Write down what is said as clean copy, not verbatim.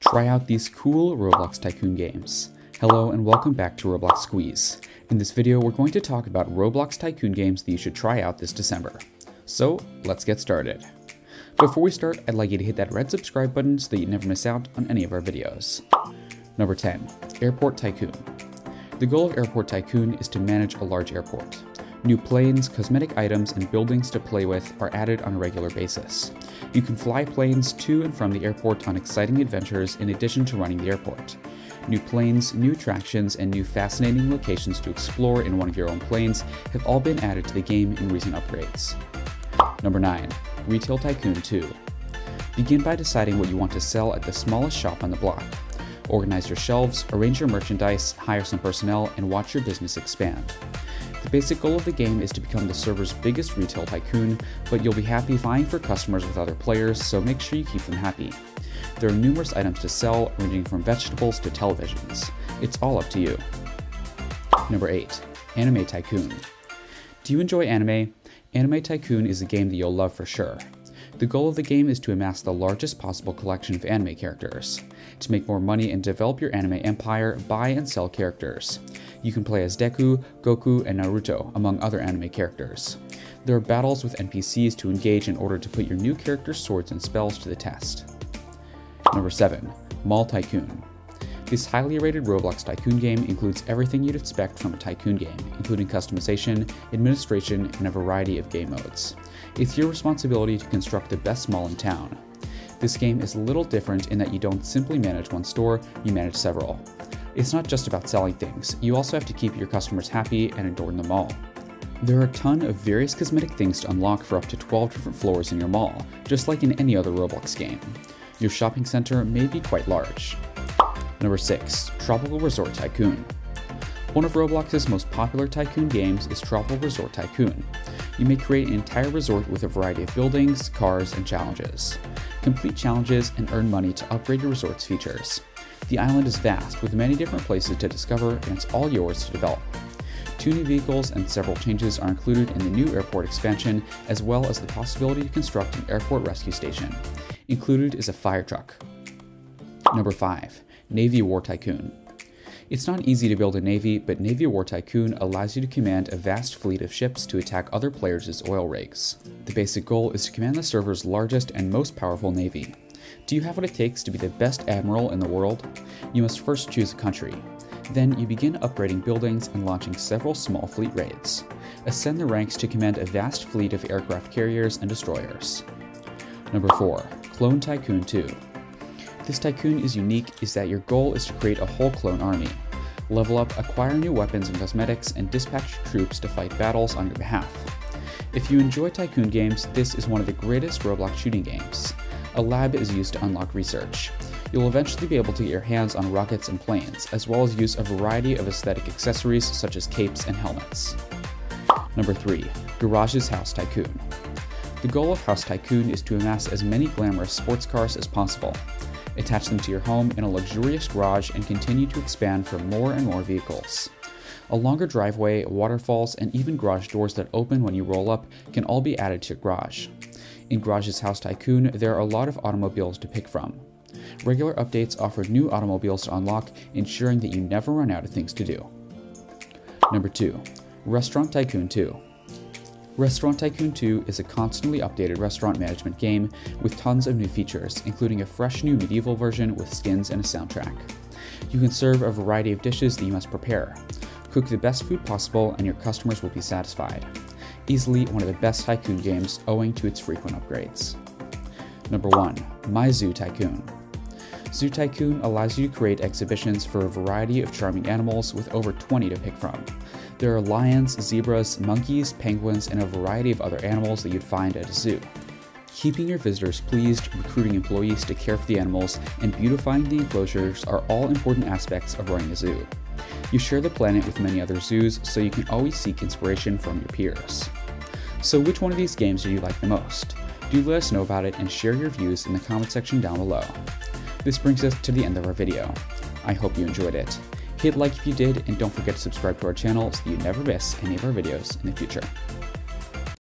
Try out these cool Roblox Tycoon games. Hello and welcome back to Roblox Squeeze. In this video, we're going to talk about Roblox Tycoon games that you should try out this December. So let's get started. Before we start, I'd like you to hit that red subscribe button so that you never miss out on any of our videos. Number 10, Airport Tycoon. The goal of Airport Tycoon is to manage a large airport. New planes, cosmetic items, and buildings to play with are added on a regular basis. You can fly planes to and from the airport on exciting adventures in addition to running the airport. New planes, new attractions, and new fascinating locations to explore in one of your own planes have all been added to the game in recent upgrades. Number 9. Retail Tycoon 2. Begin by deciding what you want to sell at the smallest shop on the block. Organize your shelves, arrange your merchandise, hire some personnel, and watch your business expand. The basic goal of the game is to become the server's biggest retail tycoon, but you'll be happy vying for customers with other players, so make sure you keep them happy. There are numerous items to sell, ranging from vegetables to televisions. It's all up to you. Number 8. Anime Tycoon. Do you enjoy anime? Anime Tycoon is a game that you'll love for sure. The goal of the game is to amass the largest possible collection of anime characters. To make more money and develop your anime empire, buy and sell characters. You can play as Deku, Goku, and Naruto, among other anime characters. There are battles with NPCs to engage in order to put your new character's swords and spells to the test. Number 7. Mall Tycoon. This highly rated Roblox Tycoon game includes everything you'd expect from a Tycoon game, including customization, administration, and a variety of game modes. It's your responsibility to construct the best mall in town. This game is a little different in that you don't simply manage one store, you manage several. It's not just about selling things, you also have to keep your customers happy and adorn the mall. There are a ton of various cosmetic things to unlock for up to 12 different floors in your mall, just like in any other Roblox game. Your shopping center may be quite large. Number 6. Tropical Resort Tycoon. One of Roblox's most popular tycoon games is Tropical Resort Tycoon. You may create an entire resort with a variety of buildings, cars, and challenges. Complete challenges and earn money to upgrade your resort's features. The island is vast with many different places to discover, and it's all yours to develop. 2 new vehicles and several changes are included in the new airport expansion, as well as the possibility to construct an airport rescue station. Included is a fire truck. Number 5. Navy War Tycoon. It's not easy to build a navy, but Navy War Tycoon allows you to command a vast fleet of ships to attack other players' oil rigs. The basic goal is to command the server's largest and most powerful navy. Do you have what it takes to be the best admiral in the world? You must first choose a country. Then you begin upgrading buildings and launching several small fleet raids. Ascend the ranks to command a vast fleet of aircraft carriers and destroyers. Number 4. Clone Tycoon 2. This tycoon is unique is that your goal is to create a whole clone army. Level up, acquire new weapons and cosmetics, and dispatch your troops to fight battles on your behalf. If you enjoy tycoon games, this is one of the greatest Roblox shooting games. A lab is used to unlock research. You'll eventually be able to get your hands on rockets and planes, as well as use a variety of aesthetic accessories such as capes and helmets. Number 3. Garage's House Tycoon. The goal of House Tycoon is to amass as many glamorous sports cars as possible. Attach them to your home in a luxurious garage and continue to expand for more and more vehicles. A longer driveway, waterfalls, and even garage doors that open when you roll up can all be added to your garage. In Garage's House Tycoon, there are a lot of automobiles to pick from. Regular updates offer new automobiles to unlock, ensuring that you never run out of things to do. Number 2. Restaurant Tycoon 2. Restaurant Tycoon 2 is a constantly updated restaurant management game with tons of new features, including a fresh new medieval version with skins and a soundtrack. You can serve a variety of dishes that you must prepare. Cook the best food possible and your customers will be satisfied. Easily one of the best tycoon games owing to its frequent upgrades. Number 1. My Zoo Tycoon. Zoo Tycoon allows you to create exhibitions for a variety of charming animals with over 20 to pick from. There are lions, zebras, monkeys, penguins, and a variety of other animals that you'd find at a zoo. Keeping your visitors pleased, recruiting employees to care for the animals, and beautifying the enclosures are all important aspects of running a zoo. You share the planet with many other zoos, so you can always seek inspiration from your peers. So which one of these games do you like the most? Do let us know about it and share your views in the comment section down below. This brings us to the end of our video. I hope you enjoyed it. Hit like if you did, and don't forget to subscribe to our channel so that you never miss any of our videos in the future.